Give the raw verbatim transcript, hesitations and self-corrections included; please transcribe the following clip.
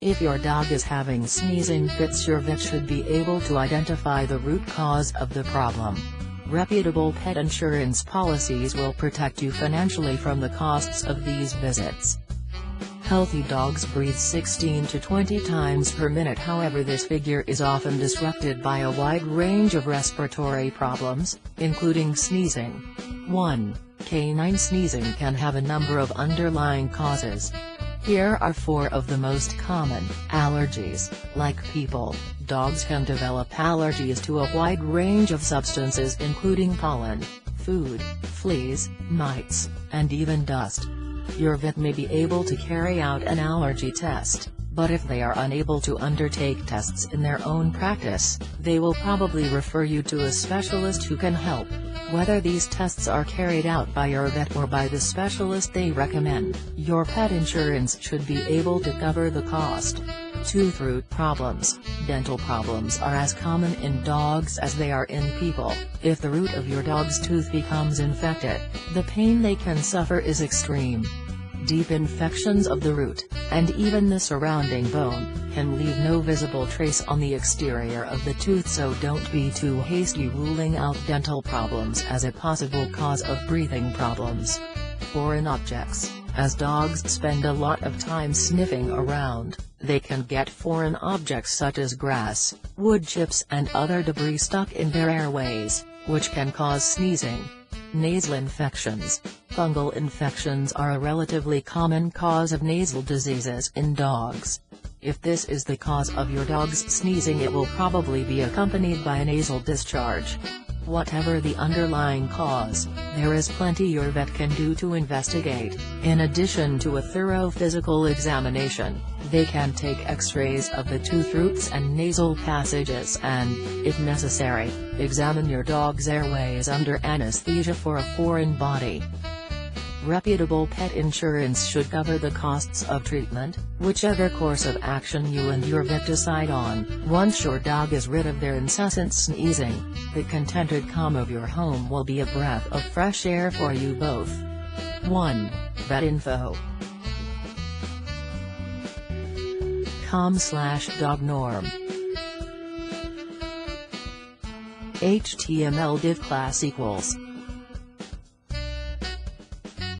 If your dog is having sneezing fits, your vet should be able to identify the root cause of the problem. Reputable pet insurance policies will protect you financially from the costs of these visits. Healthy dogs breathe sixteen to twenty times per minute. However, this figure is often disrupted by a wide range of respiratory problems, including sneezing. one. Canine sneezing can have a number of underlying causes. Here are four of the most common. Allergies. Like people, dogs can develop allergies to a wide range of substances including pollen, food, fleas, mites, and even dust. Your vet may be able to carry out an allergy test, but if they are unable to undertake tests in their own practice, they will probably refer you to a specialist who can help. Whether these tests are carried out by your vet or by the specialist they recommend, your pet insurance should be able to cover the cost. Tooth root problems. Dental problems are as common in dogs as they are in people. If the root of your dog's tooth becomes infected, the pain they can suffer is extreme. Deep infections of the root, and even the surrounding bone, can leave no visible trace on the exterior of the tooth, so don't be too hasty ruling out dental problems as a possible cause of breathing problems. Foreign objects. As dogs spend a lot of time sniffing around, they can get foreign objects such as grass, wood chips and other debris stuck in their airways, which can cause sneezing. Nasal infections. Fungal infections are a relatively common cause of nasal diseases in dogs. If this is the cause of your dog's sneezing, it will probably be accompanied by a nasal discharge. Whatever the underlying cause, there is plenty your vet can do to investigate. In addition to a thorough physical examination, they can take x-rays of the tooth roots and nasal passages and, if necessary, examine your dog's airways under anesthesia for a foreign body. Reputable pet insurance should cover the costs of treatment, whichever course of action you and your vet decide on. Once your dog is rid of their incessant sneezing, the contented calm of your home will be a breath of fresh air for you both. one. Vet Info. com slash dog norm H T M L div class equals